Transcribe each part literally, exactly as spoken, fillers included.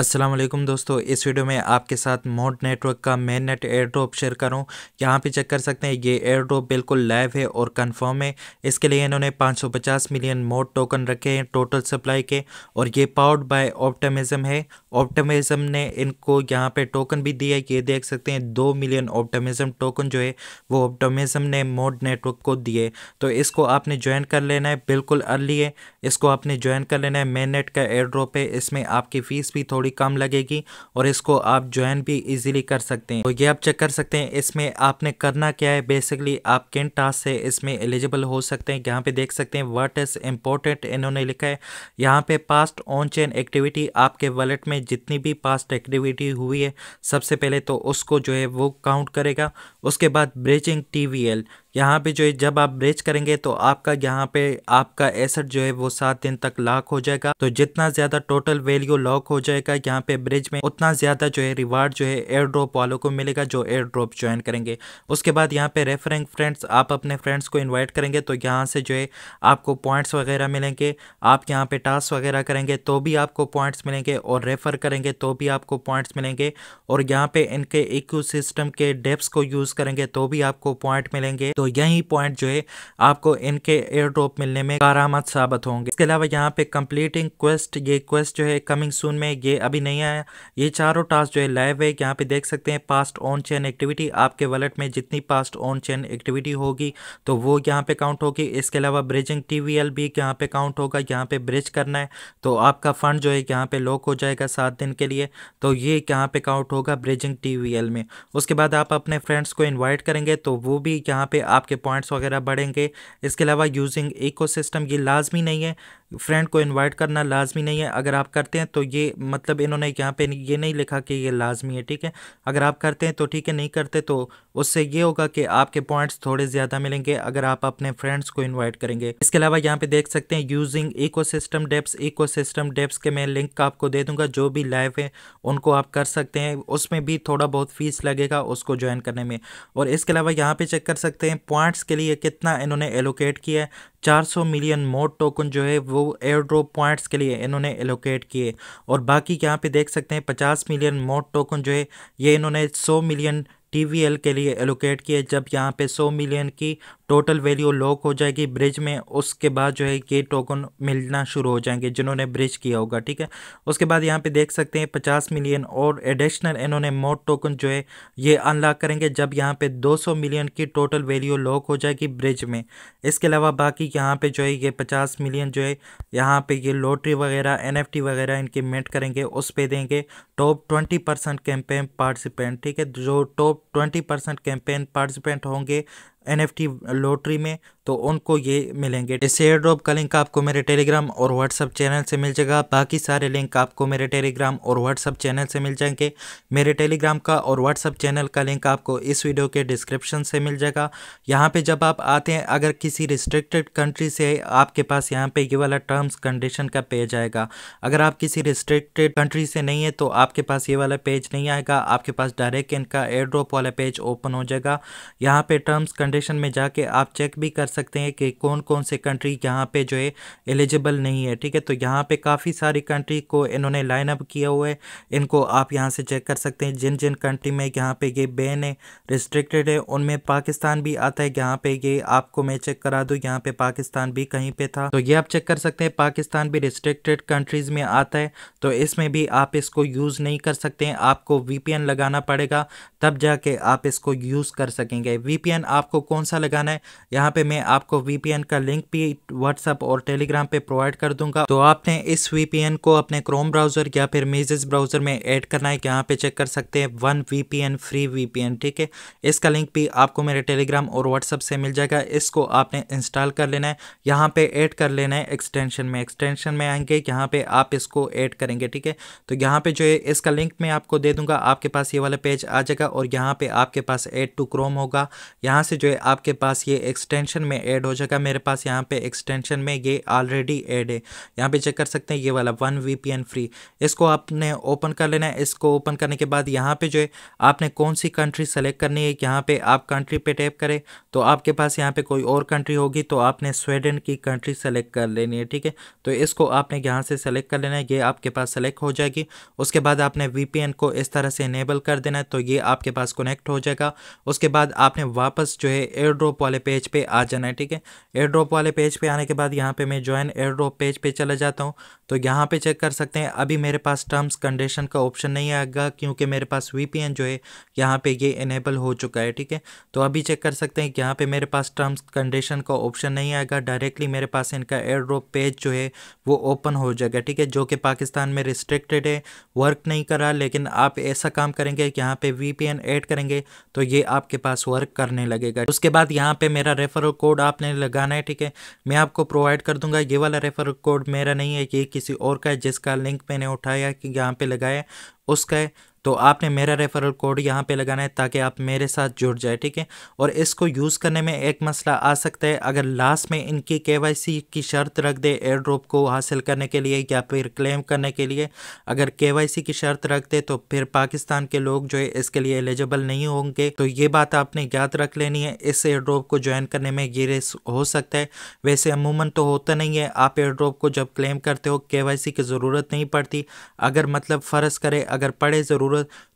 अस्सलाम वालेकुम दोस्तों, इस वीडियो में आपके साथ मोड नेटवर्क का mainnet airdrop share कर रहा हूँ। यहाँ पे चेक कर सकते हैं ये एयर ड्रॉप बिल्कुल लाइव है और कंफर्म है। इसके लिए इन्होंने पाँच सौ पचास मिलियन मोड टोकन रखे हैं टोटल सप्लाई के, और ये पावर्ड बाय ऑप्टिमिज्म है। ऑप्टिमिज्म ने इनको यहाँ पे टोकन भी दिया है, ये देख सकते हैं दो मिलियन ऑप्टिमिज्म टोकन जो है वो ऑप्टिमिज्म ने मोड नेटवर्क को दिए। तो इसको आपने ज्वाइन कर लेना है, बिल्कुल अर्ली है, इसको आपने ज्वाइन कर लेना है। मेन नेट का एयर ड्रॉप है, इसमें आपकी फ़ीस भी थोड़ी कम लगेगी और इसको आप ज्वाइन भी इजीली कर सकते हैं। तो ये आप चेक कर सकते हैं इसमें आपने करना क्या है। बेसिकली आप किन टास्क से इसमें एलिजिबल हो सकते हैं, यहाँ पे देख सकते हैं व्हाट इज इम्पोर्टेंट इन्होंने लिखा है। यहाँ पे पास्ट ऑन चेन एक्टिविटी, आपके वॉलेट में जितनी भी पास्ट एक्टिविटी हुई है सबसे पहले तो उसको जो है वो काउंट करेगा। उसके बाद ब्रेचिंग टी वी एल, यहाँ पे जो है जब आप ब्रेच करेंगे तो आपका यहाँ पे आपका एसेट जो है वो सात दिन तक लॉक हो जाएगा। तो जितना ज़्यादा टोटल वैल्यू लॉक हो जाएगा यहाँ पे ब्रेच में, उतना ज़्यादा जो है रिवार्ड जो है एयर ड्रॉप वालों को मिलेगा जो एयर ड्रॉप ज्वाइन करेंगे। उसके बाद यहाँ पे रेफरिंग फ्रेंड्स, आप अपने फ्रेंड्स को इन्वाइट करेंगे तो यहाँ से जो है आपको पॉइंट्स वगैरह मिलेंगे। आप यहाँ पर टास्क वगैरह करेंगे तो भी आपको पॉइंट्स मिलेंगे, और रेफ़र करेंगे तो भी आपको पॉइंट्स मिलेंगे, और यहाँ पर इनके इको सिस्टम के डेप्स को यूज़ करेंगे तो भी आपको पॉइंट मिलेंगे। तो यही पॉइंट जो है आपको इनके एयर ड्रॉप मिलने में कारामत साबित होंगे। इसके अलावा यहाँ पे कंप्लीटिंग क्वेस्ट, ये क्वेस्ट जो है कमिंग सून में, ये अभी नहीं आया। ये चारों टास्क जो है लाइव है, यहाँ पे देख सकते हैं। पास्ट ऑन चेन एक्टिविटी, आपके वॉलेट में जितनी पास्ट ऑन चेन एक्टिविटी होगी तो वो यहाँ पे काउंट होगी। इसके अलावा ब्रिजिंग टी वी एल भी यहाँ पे काउंट होगा। यहाँ पे ब्रिज करना है तो आपका फंड जो है यहाँ पे लॉक हो जाएगा सात दिन के लिए, तो ये यहाँ पे काउंट होगा ब्रिजिंग टी वी एल में। उसके बाद आप अपने फ्रेंड्स को इन्वाइट करेंगे तो वो भी यहाँ पे आपके पॉइंट्स वगैरह बढ़ेंगे। इसके अलावा यूजिंग इकोसिस्टम, ये लाजमी नहीं है, फ्रेंड को इनवाइट करना लाजमी नहीं है। अगर आप करते हैं तो ये मतलब इन्होंने यहाँ पे ये नहीं लिखा कि ये लाजमी है, ठीक है। अगर आप करते हैं तो ठीक है, नहीं करते तो उससे ये होगा कि आपके पॉइंट्स थोड़े ज़्यादा मिलेंगे अगर आप अपने फ्रेंड्स को इनवाइट करेंगे। इसके अलावा यहाँ पे देख सकते हैं using ecosystem dapps, ecosystem dapps के मैं लिंक आपको दे दूँगा, जो भी लाइव है उनको आप कर सकते हैं। उसमें भी थोड़ा बहुत फीस लगेगा उसको ज्वाइन करने में। और इसके अलावा यहाँ पर चेक कर सकते हैं पॉइंट्स के लिए कितना इन्होंने एलोकेट किया है। चार सौ मिलियन मोड टोकन जो है वो एयर ड्रॉप पॉइंट्स के लिए इन्होंने एलोकेट किए, और बाकी यहाँ पे देख सकते हैं पचास मिलियन मोड टोकन जो है ये इन्होंने सौ मिलियन टी वी एल के लिए एलोकेट किए। जब यहाँ पे सौ मिलियन की टोटल वैल्यू लॉक हो जाएगी ब्रिज में, उसके बाद जो है ये टोकन मिलना शुरू हो जाएंगे जिन्होंने ब्रिज किया होगा, ठीक है। उसके बाद यहाँ पे देख सकते हैं पचास मिलियन और एडिशनल इन्होंने मोड टोकन जो है ये अनलॉक करेंगे जब यहाँ पे दो सौ मिलियन की टोटल वैल्यू लॉक हो जाएगी ब्रिज में। इसके अलावा बाकी यहाँ पर जो है ये पचास मिलियन जो है यहाँ पर ये लॉटरी वगैरह एन एफ टी वगैरह इनकी मेंट करेंगे, उस पर देंगे top twenty percent campaign participant, ठीक है। जो top twenty percent campaign participant होंगे एनएफटी लॉटरी में तो उनको ये मिलेंगे। इस एयर ड्रॉप का लिंक आपको मेरे टेलीग्राम और व्हाट्सअप चैनल से मिल जाएगा। बाकी सारे लिंक आपको मेरे टेलीग्राम और व्हाट्सअप चैनल से मिल जाएंगे। मेरे टेलीग्राम का और व्हाट्सअप चैनल का लिंक आपको इस वीडियो के डिस्क्रिप्शन से मिल जाएगा। यहाँ पे जब आप आते हैं, अगर किसी रिस्ट्रिक्टेड कंट्री से आपके पास यहाँ पे ये वाला टर्म्स कंडीशन का पेज आएगा। अगर आप किसी रिस्ट्रिक्टेड कंट्री से नहीं है तो आपके पास ये वाला पेज नहीं आएगा, आपके पास डायरेक्ट इनका एयर ड्रॉप वाला पेज ओपन हो जाएगा। यहाँ पे टर्म्स कंडीशन में जाके आप चेक भी कर सकते हैं कि कौन कौन से कंट्री यहाँ पे जो है एलिजिबल नहीं है, ठीक है। तो यहाँ पे काफ़ी सारी कंट्री को इन्होंने लाइन अप किया हुआ है, इनको आप यहाँ से चेक कर सकते हैं। जिन जिन कंट्री में यहाँ पे ये बैन है, रिस्ट्रिक्टेड है, उनमें पाकिस्तान भी आता है। यहाँ पे ये आपको मैं चेक करा दूँ, यहाँ पे पाकिस्तान भी कहीं पर था, तो ये आप चेक कर सकते हैं। पाकिस्तान भी रिस्ट्रिक्टेड कंट्रीज़ में आता है, तो इसमें भी आप इसको यूज़ नहीं कर सकते हैं, आपको वी पी एन लगाना पड़ेगा तब जाके आप इसको यूज़ कर सकेंगे। वी पी एन आपको कौन सा लगाना है, यहाँ पे मैं आपको वीपीएन का लिंक भी व्हाट्सएप और टेलीग्राम पे प्रोवाइड कर दूंगा। तो आपने इस वीपीएन को अपने क्रोम ब्राउजर या फिर मेजेस ब्राउजर में ऐड करना है। यहाँ पे चेक कर सकते हैं वन वीपीएन फ्री वीपीएन, ठीक है। इसका लिंक भी आपको मेरे टेलीग्राम और व्हाट्सएप से मिल जाएगा। इसको आपने इंस्टॉल कर लेना है, यहाँ पे ऐड कर लेना है एक्सटेंशन में। एक्सटेंशन में आएंगे, यहाँ पे आप इसको ऐड करेंगे, ठीक है। तो यहाँ पे जो है इसका लिंक मैं आपको दे दूंगा, आपके पास ये वाला पेज आ जाएगा और यहाँ पे आपके पास ऐड टू क्रोम होगा। यहाँ से जो जो आपके पास ये एक्सटेंशन में ऐड हो जाएगा। मेरे पास यहाँ पे एक्सटेंशन में ये ऑलरेडी ऐड है, यहाँ पे चेक कर सकते हैं ये वाला वन वीपीएन फ्री, इसको आपने ओपन कर लेना है। इसको ओपन करने के बाद यहाँ पे जो है आपने कौन सी कंट्री सेलेक्ट करनी है, यहाँ पे आप कंट्री पे टैप करें तो आपके पास यहाँ पे कोई और कंट्री होगी, तो आपने स्वीडन की कंट्री सेलेक्ट कर लेनी है, ठीक है। तो इसको आपने यहाँ से सेलेक्ट कर लेना है, ये आपके पास सेलेक्ट हो जाएगी। उसके बाद आपने वीपीएन को इस तरह से इनेबल कर देना है, तो ये आपके पास कनेक्ट हो जाएगा। उसके बाद आपने वापस जो है एयर ड्रॉप वाले पेज पे आ जाना है, ठीक है। एयर ड्रॉप वाले पेज पे आने के बाद यहाँ पे मैं ज्वाइन एयर ड्रॉप पेज पे चला जाता हूँ, तो यहाँ पे चेक कर सकते हैं अभी मेरे पास टर्म्स कंडीशन का ऑप्शन नहीं आएगा क्योंकि मेरे पास वीपीएन जो है यहाँ पे ये इनेबल हो चुका है, ठीक है। तो अभी चेक कर सकते हैं कि यहाँ पे मेरे पास टर्म्स कंडीशन का ऑप्शन नहीं आएगा, डायरेक्टली मेरे पास इनका एयर ड्रॉप पेज जो है वो ओपन हो जाएगा, ठीक है। जो कि पाकिस्तान में रिस्ट्रिक्टेड है, वर्क नहीं कर रहा, लेकिन आप ऐसा काम करेंगे कि यहाँ पे वीपीएन ऐड करेंगे तो ये आपके पास वर्क करने लगेगा। उसके बाद यहाँ पे मेरा रेफरल कोड आपने लगाना है, ठीक है। मैं आपको प्रोवाइड कर दूंगा, ये वाला रेफरल कोड मेरा नहीं है, ये किसी और का है जिसका लिंक मैंने उठाया कि यहाँ पे लगाया उसका है। तो आपने मेरा रेफरल कोड यहाँ पे लगाना है ताकि आप मेरे साथ जुड़ जाए, ठीक है। और इसको यूज़ करने में एक मसला आ सकता है, अगर लास्ट में इनकी केवाईसी की शर्त रख दे एयर ड्रॉप को हासिल करने के लिए या फिर क्लेम करने के लिए, अगर केवाईसी की शर्त रख दे तो फिर पाकिस्तान के लोग जो है इसके लिए एलिजिबल नहीं होंगे। तो ये बात आपने याद रख लेनी है, इस एयर ड्रॉप को ज्वाइन करने में ये रिस्क हो सकता है। वैसे अमूमन तो होता नहीं है, आप एयर ड्रॉप को जब क्लेम करते हो केवाईसी की ज़रूरत नहीं पड़ती, अगर मतलब फ़र्ज़ करें अगर पड़े ज़रूर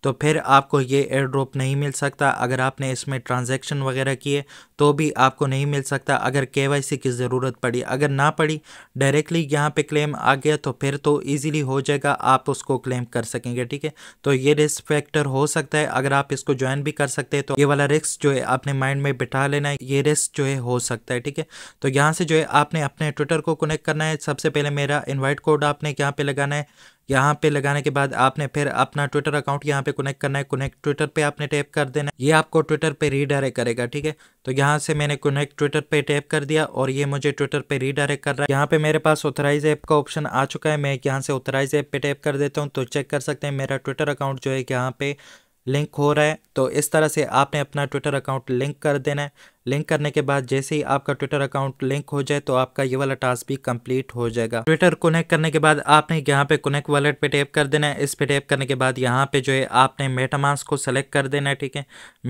तो फिर आपको ये एयर ड्रॉप नहीं मिल सकता। अगर आपने इसमें ट्रांजैक्शन वगैरह किए तो भी आपको नहीं मिल सकता अगर केवाईसी की ज़रूरत पड़ी। अगर ना पड़ी, डायरेक्टली यहाँ पे क्लेम आ गया तो फिर तो इजीली हो जाएगा, आप उसको क्लेम कर सकेंगे, ठीक है। तो ये रिस्क फैक्टर हो सकता है, अगर आप इसको ज्वाइन भी कर सकते हैं तो ये वाला रिस्क जो है आपने माइंड में बिठा लेना है, ये रिस्क जो है हो सकता है, ठीक है। तो यहाँ से जो है आपने अपने ट्विटर को कनेक्ट करना है। सबसे पहले मेरा इन्वाइट कोड आपने यहाँ पे लगाना है, यहाँ पे लगाने के बाद आपने फिर अपना ट्विटर अकाउंट यहाँ पे कनेक्ट करना है। कनेक्ट ट्विटर पे आपने टैप कर देना, ये आपको ट्विटर पे रीडायरेक्ट करेगा, ठीक है। तो यहाँ से मैंने कनेक्ट ट्विटर पे टैप कर दिया और ये मुझे ट्विटर पे रीडायरेक्ट कर रहा है। यहाँ पे मेरे पास ऑथराइज ऐप का ऑप्शन आ चुका है, मैं यहाँ से ऑथराइज ऐप पे टैप कर देता हूँ। तो चेक कर सकते हैं मेरा ट्विटर अकाउंट जो है यहाँ पे लिंक हो रहा है। तो इस तरह से आपने अपना ट्विटर अकाउंट लिंक कर देना है। लिंक करने के बाद जैसे ही आपका ट्विटर अकाउंट लिंक हो जाए तो आपका ये वाला टास्क भी कंप्लीट हो जाएगा। ट्विटर कनेक्ट करने के बाद आपने यहाँ पे कनेक्ट वॉलेट पे टैप कर देना है। इस पे टैप करने के बाद यहाँ पे जो है आपने मेटामास्क को सेलेक्ट कर देना है, ठीक है।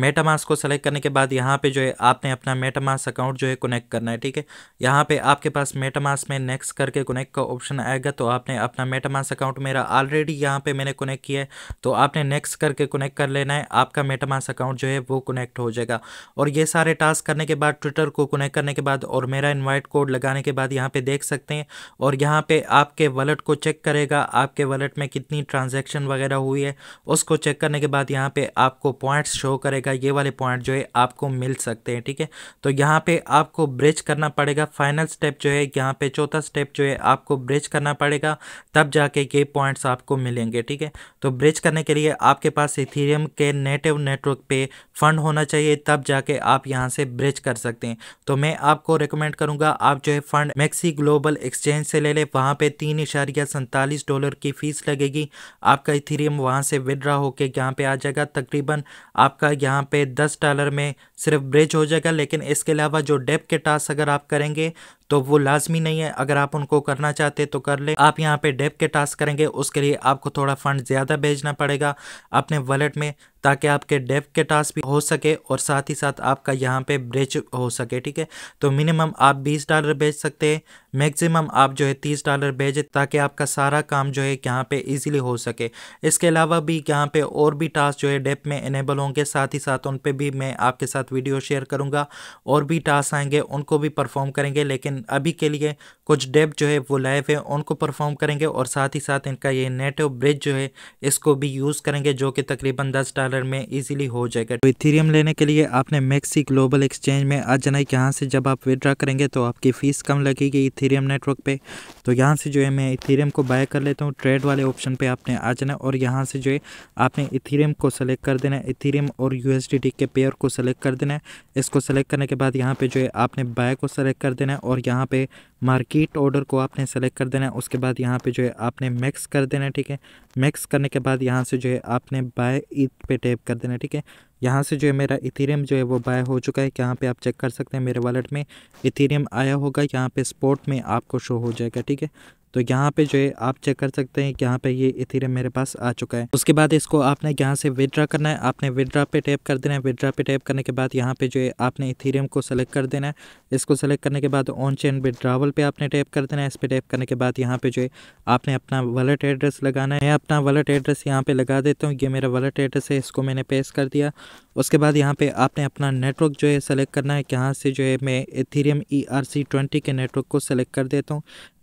मेटामास्क को सेलेक्ट करने के बाद यहाँ पे जो है आपने अपना मेटामास्क अकाउंट जो है कनेक्ट करना है, ठीक है। यहाँ पे आपके पास मेटामास्क में नेक्स्ट करके कनेक्ट का ऑप्शन आएगा, तो आपने अपना मेटामास्क अकाउंट, मेरा ऑलरेडी यहाँ पे मैंने कनेक्ट किया है, तो आपने नेक्स्ट करके कनेक्ट कर लेना है, आपका मेटामास्क अकाउंट जो है वो कनेक्ट हो जाएगा। और ये सारे टास्क करने के बाद, ट्विटर को कनेक्ट करने के बाद और मेरा इनवाइट कोड लगाने के बाद यहाँ पे देख सकते हैं। और यहाँ पे आपके वॉलेट को चेक करेगा, आपके वॉलेट में कितनी ट्रांजैक्शन वगैरह हुई है उसको चेक करने के बाद यहाँ पे आपको पॉइंट्स शो करेगा, ये वाले पॉइंट जो है आपको मिल सकते हैं, ठीक है। तो यहाँ पे आपको ब्रिज करना पड़ेगा, फाइनल स्टेप जो है यहाँ पे चौथा स्टेप जो है आपको ब्रिज करना पड़ेगा, तब जाके ये पॉइंट्स आपको मिलेंगे, ठीक है। तो ब्रिज करने के लिए आपके पास इथेरियम के नेटिव नेटवर्क पे फंड होना चाहिए, तब जाके आप यहाँ से ब्रिज कर सकते हैं। तो मैं आपको रिकमेंड करूंगा आप जो है फंड मैक्सी ग्लोबल एक्सचेंज से ले ले, वहां पे तीन इशारिया सैंतालीस डॉलर की फीस लगेगी। आपका इथेरियम वहां से विदड्रा होकर यहाँ पे आ जाएगा, तकरीबन आपका यहाँ पे दस डॉलर में सिर्फ ब्रिज हो जाएगा। लेकिन इसके अलावा जो डेप के टास्क अगर आप करेंगे तो वो लाजमी नहीं है, अगर आप उनको करना चाहते तो कर ले। आप यहाँ पे डेप के टास्क करेंगे, उसके लिए आपको थोड़ा फंड ज़्यादा भेजना पड़ेगा अपने वॉलेट में ताकि आपके डेप के टास्क भी हो सके और साथ ही साथ आपका यहाँ पे ब्रिज हो सके, ठीक है। तो मिनिमम आप बीस डॉलर भेज सकते हैं, मैक्सिमम आप जो है तीस डॉलर भेजें ताकि आपका सारा काम जो है यहाँ पे इजीली हो सके। इसके अलावा भी यहाँ पे और भी टास्क जो है डेप में इनेबल होंगे, साथ ही साथ उन पर भी मैं आपके साथ वीडियो शेयर करूँगा, और भी टास्क आएंगे उनको भी परफॉर्म करेंगे। लेकिन अभी के लिए कुछ डेप जो है वो लाइव है, उनको परफॉर्म करेंगे और साथ ही साथ इनका ये नेटिव ब्रिज जो है इसको भी यूज़ करेंगे, जो कि तकरीबन दस डॉलर में इजीली हो जाएगा। तो इथेरियम लेने के लिए आपने मैक्सी ग्लोबल एक्सचेंज में आ जाना है। यहाँ से जब आप विड्रा करेंगे तो आपकी फ़ीस कम लगेगी इथेरियम नेटवर्क पे। तो यहाँ से जो है मैं इथेरियम को बाय कर लेता हूँ, ट्रेड वाले ऑप्शन पे आपने आ जाना है और यहाँ से जो है आपने इथेरियम को सेलेक्ट कर देना है, इथेरियम और यूएसडीटी के पेयर को सेलेक्ट कर देना है। इसको सेलेक्ट करने के बाद यहाँ पे जो है आपने बाय को सेलेक्ट कर देना है और यहाँ पे मार्केट ऑर्डर को आपने सेलेक्ट कर देना है। उसके बाद यहाँ पे जो है आपने मैक्स कर देना है, ठीक है। मैक्स करने के बाद यहाँ से जो है आपने बाय ईथ पे टैप कर देना है, ठीक है। यहाँ से जो है मेरा इथेरियम जो है वो बाय हो चुका है। यहाँ पे आप चेक कर सकते हैं मेरे वॉलेट में इथेरियम आया होगा, यहाँ पे स्पॉट में आपको शो हो जाएगा। ठीक है, तो यहाँ पे जो है आप चेक कर सकते हैं कि यहाँ पे ये इथेरियम मेरे पास आ चुका है। उसके बाद इसको आपने यहाँ से विदड्रा करना है, आपने विदड्रा पे टैप कर देना है। विदड्रा पे टैप करने के बाद यहाँ पे जो है आपने इथेरियम को सेलेक्ट कर देना है। इसको सेलेक्ट करने के बाद ऑन चेन विदड्रावल पे आपने टैप कर देना है। इस पर टैप करने के बाद यहाँ पे जो है आपने अपना वॉलेट एड्रेस लगाना है। मैं अपना वॉलेट एड्रेस यहाँ पर लगा देता हूँ, ये मेरा वॉलेट एड्रेस है, इसको मैंने पेस्ट कर दिया। उसके बाद यहाँ पे आपने अपना नेटवर्क जो है सेलेक्ट करना है। यहाँ से जो है मैं Ethereum E R C twenty के नेटवर्क को सेलेक्ट कर देता हूँ।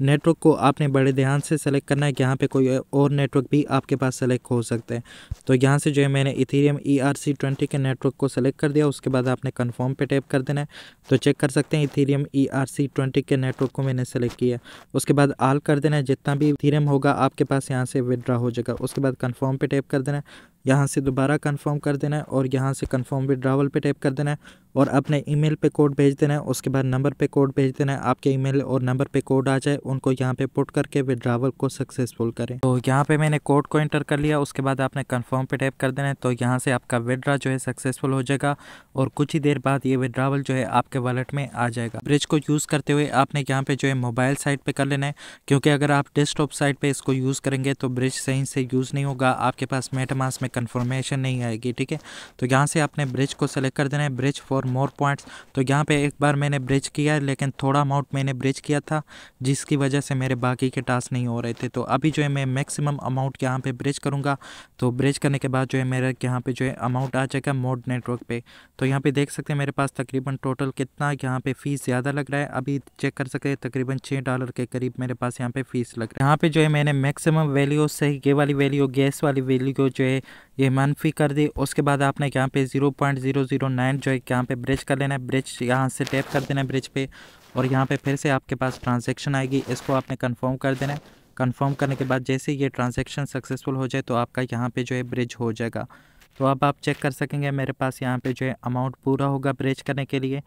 नेटवर्क को आपने बड़े ध्यान से सेलेक्ट करना है, यहाँ पे कोई और नेटवर्क भी आपके पास सेलेक्ट हो सकते हैं। तो यहाँ से जो है मैंने Ethereum E R C twenty के नेटवर्क को सेलेक्ट कर दिया। उसके बाद आपने कन्फर्म पे टैप कर देना है। तो चेक कर सकते हैं Ethereum E R C twenty के नेटवर्क को मैंने सेलेक्ट किया। उसके बाद आल कर देना है, जितना भी इथेरियम होगा आपके पास यहाँ से विदड्रा हो जाएगा। उसके बाद कन्फर्म पे टैप कर देना है, यहाँ से दोबारा कंफर्म कर देना है और यहाँ से कंफर्म विड्रावल पे टैप कर देना है और अपने ईमेल पे कोड भेज देना है। उसके बाद नंबर पे कोड भेज देना है, आपके ईमेल और नंबर पे कोड आ जाए, उनको यहाँ पे पुट करके विड्रावल को सक्सेसफुल करें। तो यहाँ पे मैंने कोड को एंटर कर लिया। उसके बाद आपने कंफर्म पे टैप कर देना है, तो यहाँ से आपका विड्रा जो है सक्सेसफुल हो जाएगा और कुछ ही देर बाद ये विड्रावल जो है आपके वॉलेट में आ जाएगा। ब्रिज को यूज़ करते हुए आपने यहाँ पे जो है मोबाइल साइट पर कर लेना है, क्योंकि अगर आप डेस्कटॉप साइट पर इसको यूज़ करेंगे तो ब्रिज सही से यूज़ नहीं होगा, आपके पास मेटामास्क में कंफर्मेशन नहीं आएगी। ठीक है, तो यहाँ से आपने ब्रिज को सेलेक्ट कर देना है, ब्रिज फॉर मोर पॉइंट्स। तो यहाँ पे एक बार मैंने ब्रिज किया, लेकिन थोड़ा अमाउंट मैंने ब्रिज किया था, जिसकी वजह से मेरे बाकी के टास्क नहीं हो रहे थे। तो अभी जो है मैं मैक्सिमम अमाउंट यहाँ पे ब्रिज करूँगा। तो ब्रिज करने के बाद जो है मेरा यहाँ पे जो है अमाउंट आ जाएगा मोड नेटवर्क पे। तो यहाँ पे देख सकते हैं मेरे पास तकरीबन टोटल कितना यहाँ पे फीस ज़्यादा लग रहा है, अभी चेक कर सकते हैं तकरीबन छः डॉलर के करीब मेरे पास यहाँ पे फीस लग रहा है। यहाँ पे जो है मैंने मैक्सिमम वैल्यू से ये वाली वैल्यू, गैस वाली वैल्यू को जो है ये मनफी कर दी। उसके बाद आपने यहाँ पे zero point zero zero nine जो है यहाँ पे ब्रिज कर लेना है। ब्रिज यहाँ से टैप कर देना है ब्रिज पे और यहाँ पे फिर से आपके पास ट्रांजैक्शन आएगी, इसको आपने कंफर्म कर देना है। कंफर्म करने के बाद जैसे ये ट्रांजैक्शन सक्सेसफुल हो जाए तो आपका यहाँ पे जो है ब्रिज हो जाएगा। तो अब आप चेक कर सकेंगे मेरे पास यहाँ पे जो है अमाउंट पूरा होगा। ब्रिज करने के लिए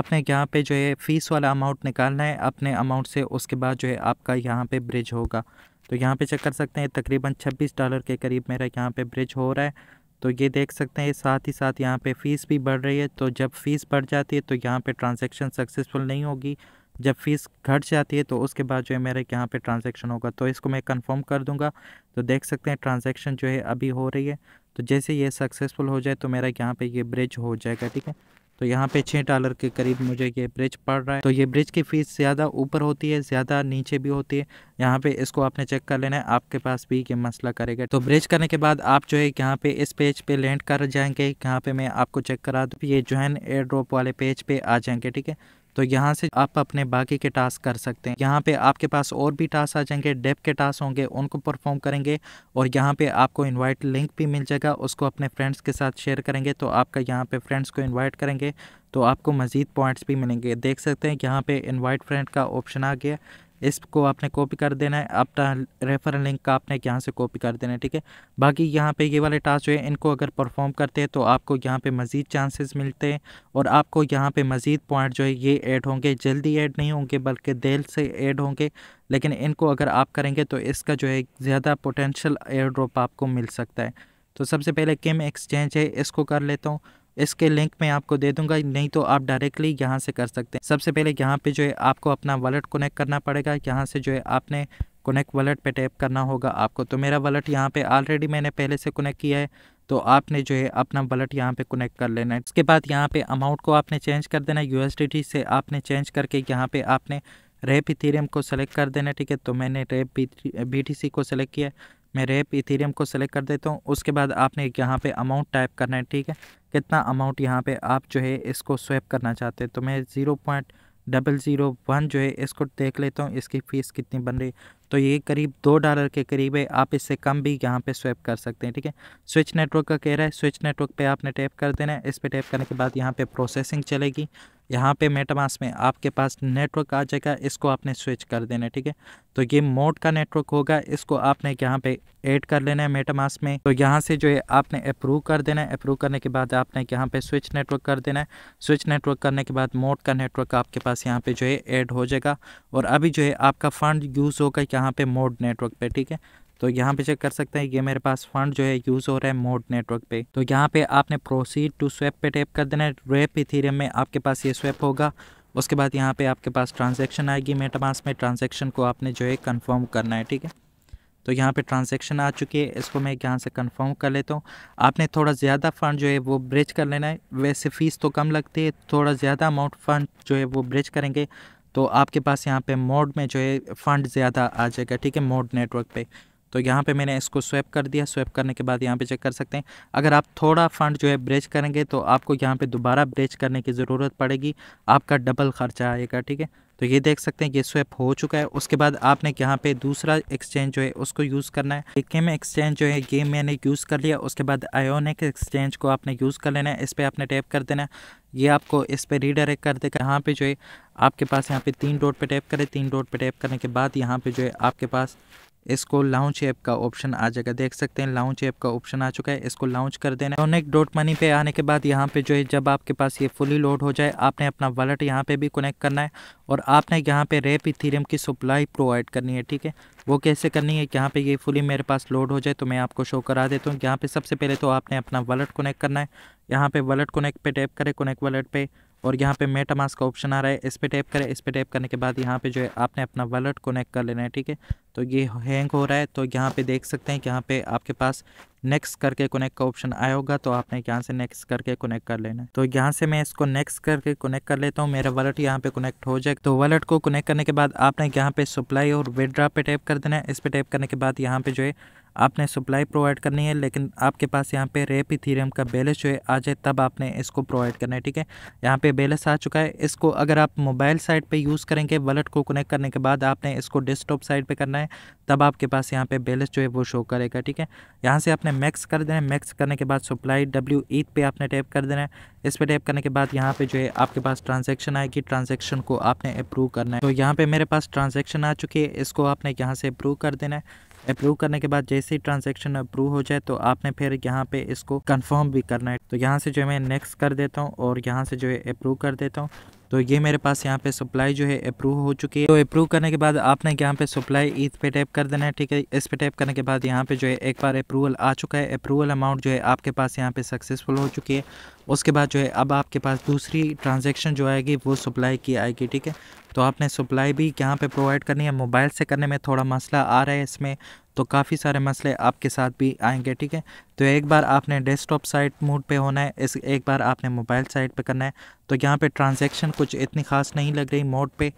आपने यहाँ पे जो है फ़ीस वाला अमाउंट निकालना है अपने अमाउंट से, उसके बाद जो है आपका यहाँ पे ब्रिज होगा। तो यहाँ पे चेक कर सकते हैं तकरीबन छब्बीस डॉलर के करीब मेरा यहाँ पे ब्रिज हो रहा है। तो ये देख सकते हैं साथ ही साथ यहाँ पे फ़ीस भी बढ़ रही है। तो जब फ़ीस बढ़ जाती है तो यहाँ पे ट्रांजैक्शन सक्सेसफुल नहीं होगी, जब फ़ीस घट जाती है तो उसके बाद जो है मेरा यहाँ पे ट्रांजैक्शन होगा। तो इसको मैं कंफर्म कर दूंगा। तो देख सकते हैं ट्रांजैक्शन जो है अभी हो रही है। तो जैसे ये सक्सेसफुल हो जाए तो मेरा यहाँ पे ये ब्रिज हो जाएगा। ठीक है, तो यहाँ पे छः डॉलर के करीब मुझे ये ब्रिज पड़ रहा है। तो ये ब्रिज की फ़ीस ज़्यादा ऊपर होती है, ज़्यादा नीचे भी होती है, यहाँ पे इसको आपने चेक कर लेना है, आपके पास भी ये मसला करेगा। तो ब्रिज करने के बाद आप जो है यहाँ पे इस पेज पे लैंड कर जाएंगे। यहाँ पे मैं आपको चेक करा दूँ, ये ज्वाइन एयर ड्रॉप वाले पेज पे आ जाएंगे। ठीक है, तो यहाँ से आप अपने बाकी के टास्क कर सकते हैं। यहाँ पे आपके पास और भी टास्क आ जाएंगे, डेप के टास्क होंगे, उनको परफॉर्म करेंगे और यहाँ पे आपको इनवाइट लिंक भी मिल जाएगा, उसको अपने फ्रेंड्स के साथ शेयर करेंगे। तो आपका यहाँ पे फ्रेंड्स को इनवाइट करेंगे तो आपको मज़ीद पॉइंट्स भी मिलेंगे। देख सकते हैं यहाँ पे इन्वाइट फ्रेंड का ऑप्शन आ गया, इसको आपने कॉपी कर देना है, अपना रेफरल लिंक का आपने यहाँ से कॉपी कर देना है। ठीक है, बाकी यहाँ पे ये वाले टास्क जो है इनको अगर परफॉर्म करते हैं तो आपको यहाँ पे मज़ीद चांसेस मिलते हैं और आपको यहाँ पे मज़ीद पॉइंट जो है ये ऐड होंगे। जल्दी ऐड नहीं होंगे बल्कि देर से ऐड होंगे, लेकिन इनको अगर आप करेंगे तो इसका जो है ज़्यादा पोटेंशल एयर ड्रॉप आपको मिल सकता है। तो सबसे पहले किम एक्सचेंज है, इसको कर लेता हूँ, इसके लिंक मैं आपको दे दूंगा, नहीं तो आप डायरेक्टली यहाँ से कर सकते हैं। सबसे पहले यहाँ पे जो है आपको अपना वॉलेट कनेक्ट करना पड़ेगा, यहाँ से जो है आपने कनेक्ट वॉलेट पे टैप करना होगा आपको। तो मेरा वॉलेट यहाँ पे ऑलरेडी मैंने पहले से कनेक्ट किया है, तो आपने जो है अपना वॉलेट यहाँ पे कनेक्ट कर लेना है। इसके बाद यहाँ पे अमाउंट को आपने चेंज कर देना, यूएसडीटी से आपने चेंज करके यहाँ पर आपने रैप इथेरियम को सेलेक्ट कर देना। ठीक है, तो मैंने रैप बीटीसी को सेलेक्ट किया, मैं रैप इथेरियम को सेलेक्ट कर देता हूँ। उसके बाद आपने यहाँ पे अमाउंट टाइप करना है। ठीक है, कितना अमाउंट यहाँ पे आप जो है इसको स्वैप करना चाहते हैं। तो मैं zero point double zero one जो है इसको देख लेता हूँ, इसकी फ़ीस कितनी बन रही। तो ये करीब दो डॉलर के करीब है, आप इससे कम भी यहाँ पे स्वैप कर सकते हैं। ठीक है, स्विच नेटवर्क का कह रहा है, स्विच नेटवर्क पे आपने टैप कर देना है। इस पे टैप करने के बाद यहाँ पे प्रोसेसिंग चलेगी, यहाँ पे मेटामास्क में आपके पास नेटवर्क आ जाएगा, इसको आपने स्विच कर देना है। ठीक है, तो ये मोड का नेटवर्क होगा, इसको आपने यहाँ पे ऐड कर लेना है मेटामास्क में। तो यहाँ से जो है आपने अप्रूव कर देना है, अप्रूव करने के बाद आपने यहाँ पे स्विच नेटवर्क कर देना है। स्विच नेटवर्क करने के बाद मोड का नेटवर्क आपके पास यहाँ पे जो है ऐड हो जाएगा और अभी जो है आपका फंड यूज़ होगा यहाँ पे मोड नेटवर्क पे। ठीक है, तो यहाँ पे चेक कर सकते हैं ये मेरे पास फंड जो है यूज हो रहा है मोड नेटवर्क पे। तो यहाँ पे आपने प्रोसीड टू स्वैप पे टैप कर देना है। रैप इथेरियम में आपके पास ये स्वैप होगा, उसके बाद यहाँ पे आपके पास ट्रांजैक्शन आएगी। मेटामास्क में ट्रांजैक्शन को आपने जो है कंफर्म करना है, ठीक है। तो यहाँ पे ट्रांजैक्शन आ चुकी है, इसको मैं यहाँ से कंफर्म कर लेता हूँ। आपने थोड़ा ज़्यादा फ़ंड जो है वो ब्रिज कर लेना है, वैसे फ़ीस तो कम लगती है, थोड़ा ज़्यादा अमाउंट फ़ंड जो है वो ब्रिज करेंगे तो आपके पास यहाँ पे मोड में जो है फ़ंड ज़्यादा आ जाएगा, ठीक है, मोड नेटवर्क पे। तो यहाँ पे मैंने इसको स्वैप कर दिया। स्वैप करने के बाद यहाँ पे चेक कर सकते हैं, अगर आप थोड़ा फंड जो है ब्रेच करेंगे तो आपको यहाँ पे दोबारा ब्रेच करने की ज़रूरत पड़ेगी, आपका डबल खर्चा आएगा, ठीक है। तो ये देख सकते हैं ये स्वैप हो चुका है। उसके बाद आपने यहाँ पे दूसरा एक्सचेंज जो है उसको यूज़ करना है। एक एक्सचेंज जो है ये मैंने यूज़ कर लिया। उसके बाद आयोनिक एक्सचेंज को आपने यूज़ कर लेना है, इस पर आपने टैप कर देना है, ये आपको इस पर रीडायरेक्ट कर देगा। यहाँ पे जो है आपके पास यहाँ पे तीन डॉट पे टैप करें, तीन डॉट पे टैप करने के बाद यहाँ पे जो है आपके पास इसको लॉन्च ऐप का ऑप्शन आ जाएगा। देख सकते हैं लॉन्च ऐप का ऑप्शन आ चुका है, इसको लॉन्च कर देना। आयोनिक डॉट मनी पे आने के बाद यहाँ पे जो है जब आपके पास ये फुली लोड हो जाए आपने अपना वॉलेट यहाँ पे भी कनेक्ट करना है और आपने यहाँ पे रैप इथेरियम की सप्लाई प्रोवाइड करनी है, ठीक है। वो कैसे करनी है, यहाँ पे ये फुली मेरे पास लोड हो जाए तो मैं आपको शो करा देता हूँ। यहाँ पे सबसे पहले तो आपने अपना वॉलेट कनेक्ट करना है, यहाँ पे वॉलेट कनेक्ट पे टैप करें, कनेक्ट वॉलेट पे, और यहाँ पे मेटामास्क का ऑप्शन आ रहा है, इस पे टैप करें। इस पे टैप करने के बाद यहाँ पे जो है आपने अपना वॉलेट कनेक्ट कर लेना है, ठीक है। तो ये हैंग हो रहा है, तो यहाँ पे देख सकते हैं कि यहाँ पे आपके पास नेक्स्ट करके कनेक्ट का ऑप्शन आया होगा, तो आपने यहाँ से नेक्स्ट करके कनेक्ट कर लेना है। तो यहाँ से मैं इसको नेक्स्ट करके कनेक्ट कर लेता हूँ, मेरा वॉलेट यहाँ पे कनेक्ट हो जाएगा। तो वॉलेट को कनेक्ट करने के बाद आपने यहाँ पे सप्लाई और विड्रा पे टैप कर देना है। इस पे टैप करने के बाद यहाँ पे जो है आपने सप्लाई प्रोवाइड करनी है, लेकिन आपके पास यहाँ पे रैप इथेरियम का बैलेंस जो है आ जाए तब आपने इसको प्रोवाइड करना है, ठीक है। यहाँ पे बैलेंस आ चुका है, इसको अगर आप मोबाइल साइट पे यूज़ करेंगे वॉलेट को कनेक्ट करने के बाद आपने इसको डेस्कटॉप साइट पे करना है, तब आपके पास यहाँ पे बैलेंस जो है वो शो करेगा, ठीक है। यहाँ से आपने मैक्स कर देना है, मैक्स करने के बाद सप्लाई डब्ल्यू ई पे आपने टैप कर देना है। इस पर टैप करने के बाद यहाँ पे जो है आपके पास ट्रांजेक्शन आएगी, ट्रांजेक्शन को आपने अप्रूव करना है। तो यहाँ पे मेरे पास ट्रांजेक्शन आ चुकी है, इसको आपने यहाँ से अप्रूव कर देना है। अप्रूव करने के बाद जैसे ही ट्रांजैक्शन अप्रूव हो जाए तो आपने फिर यहाँ पे इसको कंफर्म भी करना है। तो यहाँ से जो है मैं नेक्स्ट कर देता हूँ और यहाँ से जो है अप्रूव कर देता हूँ। तो ये मेरे पास यहाँ पे सप्लाई जो है अप्रूव हो चुकी है। तो अप्रूव करने के बाद आपने यहाँ पे सप्लाई ईथ पे टैप कर देना है, ठीक है। इस पे टैप करने के बाद यहाँ पे जो है एक बार अप्रूवल आ चुका है, अप्रूवल अमाउंट जो है आपके पास यहाँ पे सक्सेसफुल हो चुकी है। उसके बाद जो है अब आपके पास दूसरी ट्रांजेक्शन जो आएगी वो सप्लाई की आएगी, ठीक है। तो आपने सप्लाई भी यहाँ पे प्रोवाइड करनी है। मोबाइल से करने में थोड़ा मसला आ रहा है इसमें, तो काफ़ी सारे मसले आपके साथ भी आएंगे, ठीक है। तो एक बार आपने डेस्कटॉप साइट मोड पे होना है, इस एक बार आपने मोबाइल साइट पे करना है। तो यहाँ पे ट्रांजैक्शन कुछ इतनी खास नहीं लग रही, मोड पे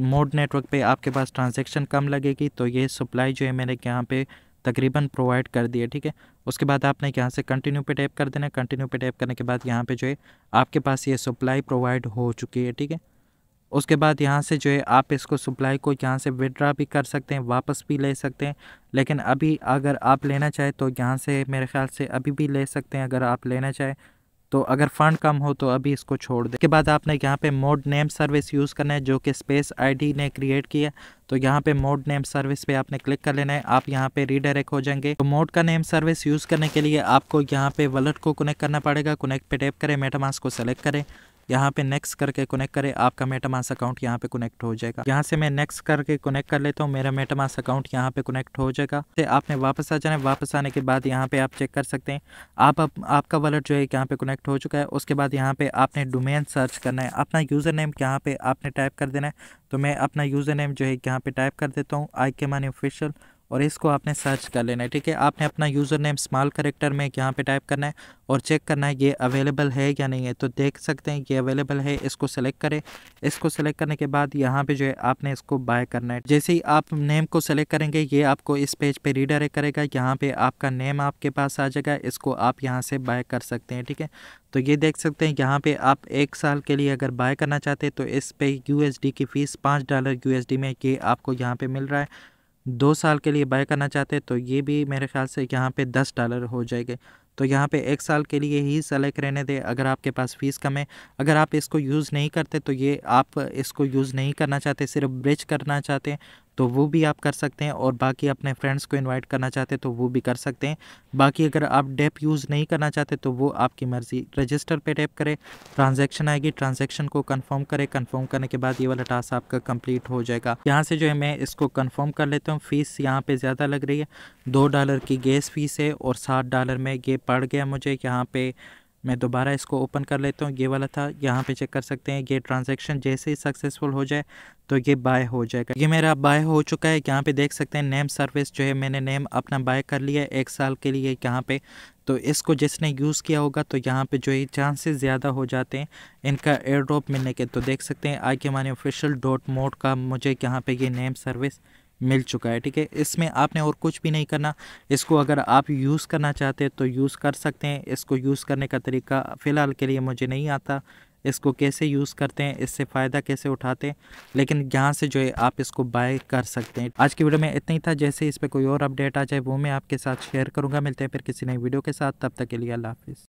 मोड नेटवर्क पे आपके पास ट्रांजैक्शन कम लगेगी। तो ये सप्लाई जो है मैंने यहाँ पे तकरीबन प्रोवाइड कर दिया, ठीक है। उसके बाद आपने यहाँ से कंटिन्यू पे टैप कर देना है। कंटिन्यू पे टैप करने के बाद यहाँ पर जो है आपके पास ये सप्लाई प्रोवाइड हो चुकी है, ठीक है। उसके बाद यहाँ से जो है आप इसको सप्लाई को यहाँ से विड्रा भी कर सकते हैं, वापस भी ले सकते हैं, लेकिन अभी अगर आप लेना चाहें तो यहाँ से मेरे ख्याल से अभी भी ले सकते हैं अगर आप लेना चाहें। तो अगर फ़ंड कम हो तो अभी इसको छोड़ दें। उसके बाद आपने यहाँ पे मोड नेम सर्विस यूज़ करना है जो कि स्पेस आईडी ने क्रिएट किया। तो यहाँ पे मोड नेम सर्विस पे आपने क्लिक कर लेना है, आप यहाँ पे रीडायरेक्ट हो जाएंगे। तो मोड का नेम सर्विस यूज़ करने के लिए आपको यहाँ पे वॉलेट को कनेक्ट करना पड़ेगा। कनेक्ट पे टैप करें, मेटामास्क को सेलेक्ट करें, यहाँ पे नेक्स्ट करके कनेक्ट करें, आपका मेटामास्क अकाउंट यहाँ पे कनेक्ट हो जाएगा। यहाँ से मैं नेक्स्ट करके कनेक्ट कर लेता हूँ, मेरा मेटामास्क अकाउंट यहाँ पे कनेक्ट हो जाएगा। तो आपने वापस आ जाना है। वापस आने के बाद यहाँ पे आप चेक कर सकते हैं आप, आप आपका वॉलेट जो है यहाँ पे कनेक्ट हो चुका है। उसके बाद यहाँ पे आपने डोमेन सर्च करना है, अपना यूज़र नेम यहाँ पे आपने टाइप कर देना है। तो मैं अपना यूज़र नेम जो है यहाँ पे टाइप कर देता हूँ, आई के मनी ऑफिशियल, और इसको आपने सर्च कर लेना है, ठीक है। आपने अपना यूज़र नेम स्मॉल कैरेक्टर में यहाँ पे टाइप करना है और चेक करना है ये अवेलेबल है या नहीं है। तो देख सकते हैं ये अवेलेबल है, इसको सेलेक्ट करें। इसको सेलेक्ट करने के बाद यहाँ पे जो है आपने इसको बाय करना है। जैसे ही आप नेम को सेलेक्ट करेंगे ये आपको इस पेज पे रीडायरेक्ट करेगा, यहाँ पे आपका नेम आपके पास आ जाएगा, इसको आप यहाँ से बाय कर सकते हैं, ठीक है। तो ये देख सकते हैं यहाँ पे आप एक साल के लिए अगर बाय करना चाहते हैं तो इस पे यूएसडी की फ़ीस पाँच डॉलर यूएसडी में ये आपको यहाँ पे मिल रहा है। दो साल के लिए बाय करना चाहते हैं तो ये भी मेरे ख्याल से यहाँ पे दस डॉलर हो जाएंगे। तो यहाँ पे एक साल के लिए ही सेलेक्ट रहने दें अगर आपके पास फ़ीस कम है। अगर आप इसको यूज़ नहीं करते तो ये आप इसको यूज़ नहीं करना चाहते, सिर्फ ब्रिज करना चाहते हैं तो वो भी आप कर सकते हैं, और बाकी अपने फ्रेंड्स को इनवाइट करना चाहते हैं तो वो भी कर सकते हैं। बाकी अगर आप डैप यूज़ नहीं करना चाहते तो वो आपकी मर्ज़ी, रजिस्टर पे टैप करें, ट्रांजैक्शन आएगी, ट्रांजैक्शन को कंफर्म करें, कंफर्म करने के बाद ये वाला टास्क आपका कंप्लीट हो जाएगा। यहाँ से जो है मैं इसको कंफर्म कर लेता हूँ। फ़ीस यहाँ पर ज़्यादा लग रही है, दो डॉलर की गैस फीस है और सात डॉलर में ये पड़ गया मुझे। यहाँ पर मैं दोबारा इसको ओपन कर लेता हूँ, ये वाला था, यहाँ पे चेक कर सकते हैं। ये ट्रांजैक्शन जैसे ही सक्सेसफुल हो जाए तो ये बाय हो जाएगा। ये मेरा बाय हो चुका है, यहाँ पे देख सकते हैं नेम सर्विस जो है मैंने नेम अपना बाय कर लिया है एक साल के लिए यहाँ पे। तो इसको जिसने यूज़ किया होगा तो यहाँ पे जो है चांसेस ज़्यादा हो जाते हैं इनका एयर ड्रॉप मिलने के। तो देख सकते हैं आई के मनी ऑफिशियल डॉट मोड का मुझे यहाँ पर ये नेम सर्विस मिल चुका है। ठीक है, इसमें आपने और कुछ भी नहीं करना। इसको अगर आप यूज़ करना चाहते हैं तो यूज़ कर सकते हैं। इसको यूज़ करने का तरीका फ़िलहाल के लिए मुझे नहीं आता, इसको कैसे यूज़ करते हैं, इससे फ़ायदा कैसे उठाते हैं, लेकिन यहाँ से जो है आप इसको बाय कर सकते हैं। आज की वीडियो में इतना ही था, जैसे इस पर कोई और अपडेट आ जाए वो मैं आपके साथ शेयर करूँगा। मिलते हैं फिर किसी नई वीडियो के साथ, तब तक के लिए अल्लाह हाफिज़।